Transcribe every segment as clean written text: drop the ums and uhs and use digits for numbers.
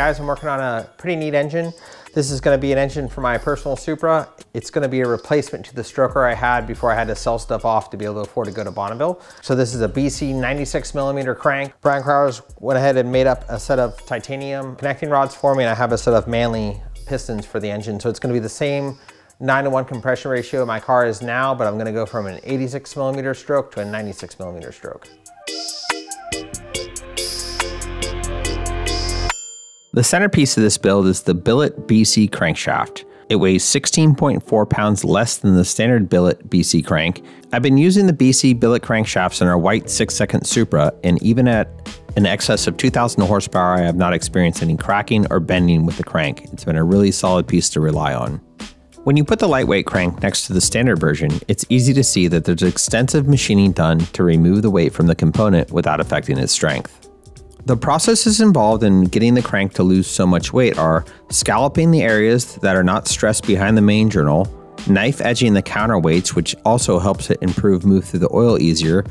guys, I'm working on a pretty neat engine. This is gonna be an engine for my personal Supra. It's gonna be a replacement to the stroker I had before I had to sell stuff off to be able to afford to go to Bonneville. So this is a BC 96mm crank. Brian Crower's went ahead and made up a set of titanium connecting rods for me, and I have a set of Manley pistons for the engine. So it's gonna be the same 9:1 compression ratio my car is now, but I'm gonna go from an 86mm stroke to a 96mm stroke. The centerpiece of this build is the Billet BC Crankshaft. It weighs 16.4 pounds less than the standard Billet BC crank. I've been using the BC Billet crankshafts in our white 6-second Supra, and even at an excess of 2,000 horsepower, I have not experienced any cracking or bending with the crank. It's been a really solid piece to rely on. When you put the lightweight crank next to the standard version, it's easy to see that there's extensive machining done to remove the weight from the component without affecting its strength. The processes involved in getting the crank to lose so much weight are scalloping the areas that are not stressed behind the main journal, knife edging the counterweights, which also helps it move through the oil easier,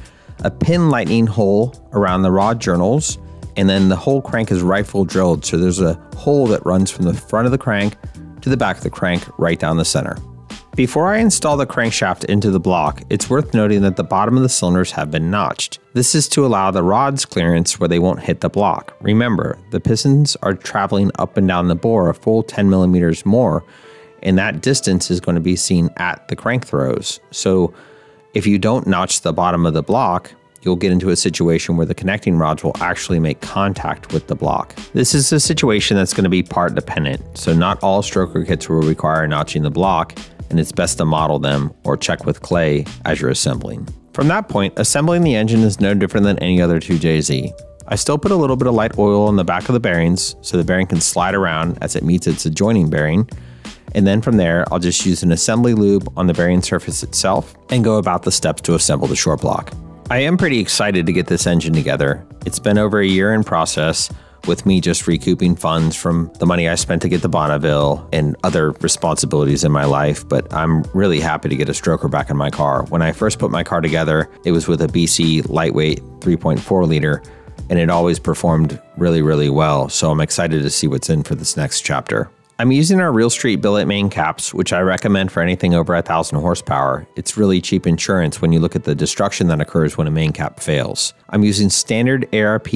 a pin lightning hole around the rod journals, and then the whole crank is rifle drilled, so there's a hole that runs from the front of the crank to the back of the crank right down the center. Before I install the crankshaft into the block, it's worth noting that the bottom of the cylinders have been notched. This is to allow the rods clearance where they won't hit the block. Remember, the pistons are traveling up and down the bore a full 10mm more, and that distance is going to be seen at the crank throws. So if you don't notch the bottom of the block, you'll get into a situation where the connecting rods will actually make contact with the block. This is a situation that's going to be part dependent, so not all stroker kits will require notching the block, and it's best to model them or check with clay as you're assembling. From that point, assembling the engine is no different than any other 2JZ. I still put a little bit of light oil on the back of the bearings so the bearing can slide around as it meets its adjoining bearing, and then from there, I'll just use an assembly lube on the bearing surface itself and go about the steps to assemble the short block. I am pretty excited to get this engine together. It's been over a year in process, with me just recouping funds from the money I spent to get the Bonneville and other responsibilities in my life, but I'm really happy to get a stroker back in my car. When I first put my car together, it was with a BC lightweight 3.4 liter, and it always performed really, really well, so I'm excited to see what's in for this next chapter. I'm using our Real Street Billet main caps, which I recommend for anything over 1,000 horsepower. It's really cheap insurance when you look at the destruction that occurs when a main cap fails. I'm using standard ARP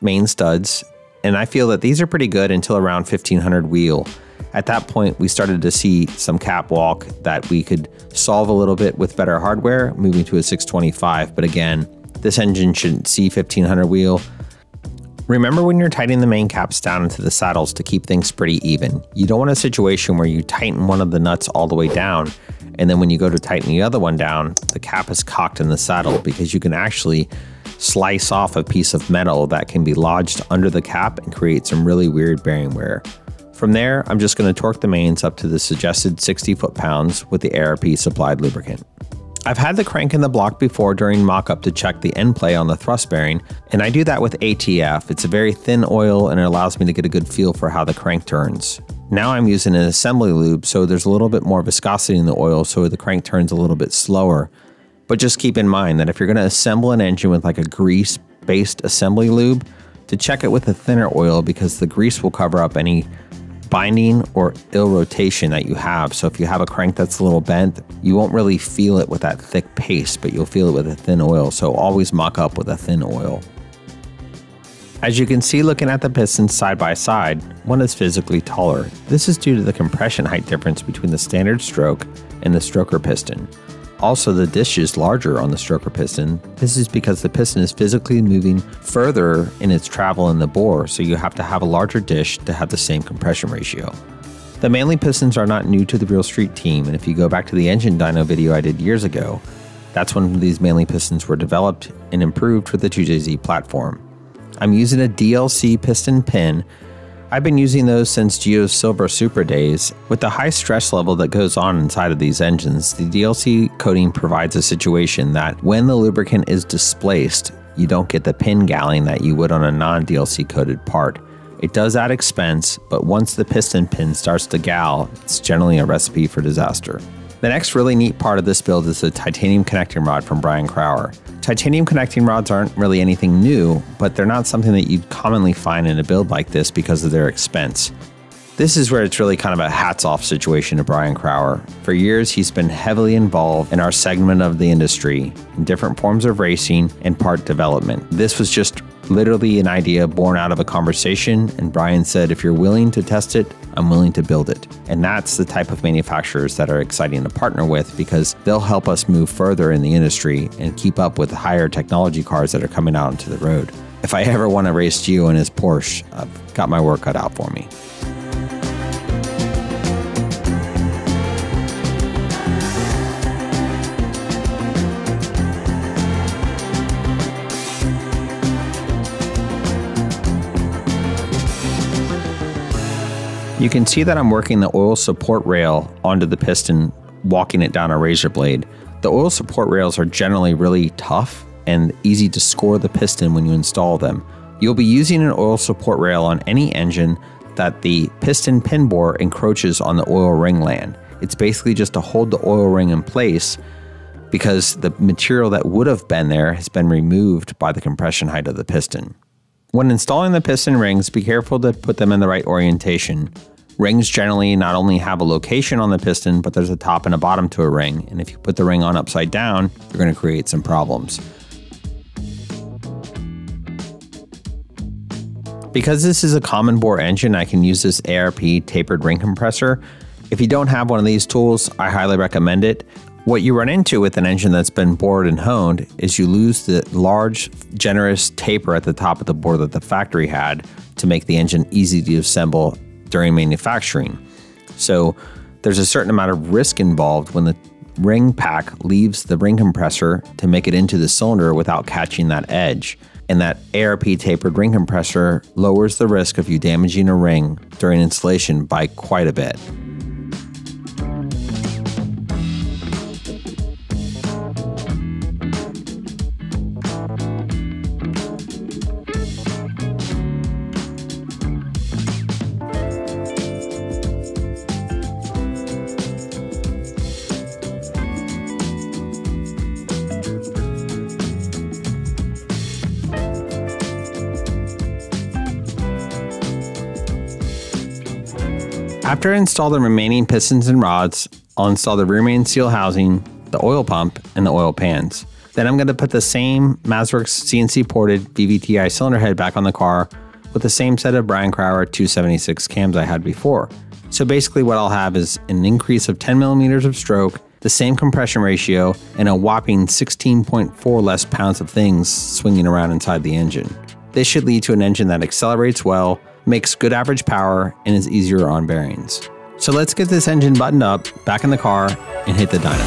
main studs, and I feel that these are pretty good until around 1,500 wheel. At that point, we started to see some cap walk that we could solve a little bit with better hardware, moving to a 625. But again, this engine shouldn't see 1,500 wheel. Remember when you're tightening the main caps down into the saddles to keep things pretty even. You don't want a situation where you tighten one of the nuts all the way down, and then when you go to tighten the other one down, the cap is cocked in the saddle, because you can actually slice off a piece of metal that can be lodged under the cap and create some really weird bearing wear. From there, I'm just going to torque the mains up to the suggested 60 foot-pounds with the ARP supplied lubricant. I've had the crank in the block before during mock-up to check the end play on the thrust bearing, and I do that with ATF. It's a very thin oil and it allows me to get a good feel for how the crank turns. Now I'm using an assembly lube, so there's a little bit more viscosity in the oil, so the crank turns a little bit slower. But just keep in mind that if you're going to assemble an engine with like a grease-based assembly lube, to check it with a thinner oil, because the grease will cover up any binding or ill rotation that you have. So if you have a crank that's a little bent, you won't really feel it with that thick paste, but you'll feel it with a thin oil. So always mock up with a thin oil. As you can see looking at the pistons side by side, one is physically taller. This is due to the compression height difference between the standard stroke and the stroker piston. Also, the dish is larger on the stroker piston. This is because the piston is physically moving further in its travel in the bore, so you have to have a larger dish to have the same compression ratio. The Manley pistons are not new to the Real Street team, and if you go back to the engine dyno video I did years ago, that's when these Manley pistons were developed and improved for the 2JZ platform. I'm using a DLC piston pin. I've been using those since Geo's Silver Supra days. With the high stress level that goes on inside of these engines, the DLC coating provides a situation that when the lubricant is displaced, you don't get the pin galling that you would on a non-DLC coated part. It does add expense, but once the piston pin starts to gal, it's generally a recipe for disaster. The next really neat part of this build is the titanium connecting rod from Brian Crower. Titanium connecting rods aren't really anything new, but they're not something that you'd commonly find in a build like this because of their expense. This is where it's really kind of a hats off situation to Brian Crower. For years, he's been heavily involved in our segment of the industry, in different forms of racing and part development. This was just literally an idea born out of a conversation, and Brian said, if you're willing to test it, I'm willing to build it. And that's the type of manufacturers that are exciting to partner with because they'll help us move further in the industry and keep up with the higher technology cars that are coming out onto the road. If I ever want to race Geo in his Porsche, I've got my work cut out for me. You can see that I'm working the oil support rail onto the piston, walking it down a razor blade. The oil support rails are generally really tough and easy to score the piston when you install them. You'll be using an oil support rail on any engine that the piston pin bore encroaches on the oil ring land. It's basically just to hold the oil ring in place because the material that would have been there has been removed by the compression height of the piston. When installing the piston rings, be careful to put them in the right orientation. Rings generally not only have a location on the piston, but there's a top and a bottom to a ring, and if you put the ring on upside down, you're going to create some problems. Because this is a common bore engine, I can use this ARP tapered ring compressor. If you don't have one of these tools, I highly recommend it. What you run into with an engine that's been bored and honed is you lose the large, generous taper at the top of the bore that the factory had to make the engine easy to assemble during manufacturing. So there's a certain amount of risk involved when the ring pack leaves the ring compressor to make it into the cylinder without catching that edge. And that ARP tapered ring compressor lowers the risk of you damaging a ring during installation by quite a bit. After I install the remaining pistons and rods, I'll install the rear main seal housing, the oil pump, and the oil pans. Then I'm going to put the same Mazworx CNC ported VVTI cylinder head back on the car with the same set of Brian Crower 276 cams I had before. So basically what I'll have is an increase of 10 millimeters of stroke, the same compression ratio, and a whopping 16.4 less pounds of things swinging around inside the engine. This should lead to an engine that accelerates well, makes good average power, and is easier on bearings. So let's get this engine buttoned up, back in the car, and hit the dyno.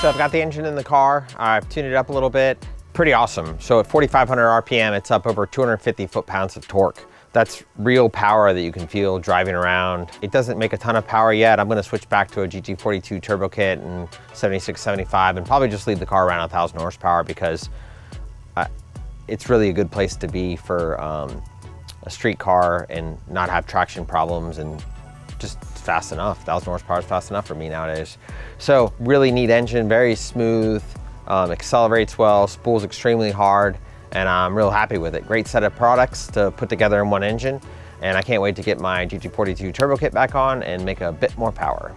So I've got the engine in the car, I've tuned it up a little bit. Pretty awesome. So at 4,500 RPM, it's up over 250 foot-pounds of torque. That's real power that you can feel driving around. It doesn't make a ton of power yet. I'm gonna switch back to a GT42 turbo kit and 76, 75, and probably just leave the car around 1,000 horsepower because it's really a good place to be for a street car and not have traction problems, and just fast enough. 1,000 horsepower is fast enough for me nowadays. So really neat engine, very smooth. Accelerates well, spools extremely hard, and I'm real happy with it. Great set of products to put together in one engine, and I can't wait to get my GT42 turbo kit back on and make a bit more power.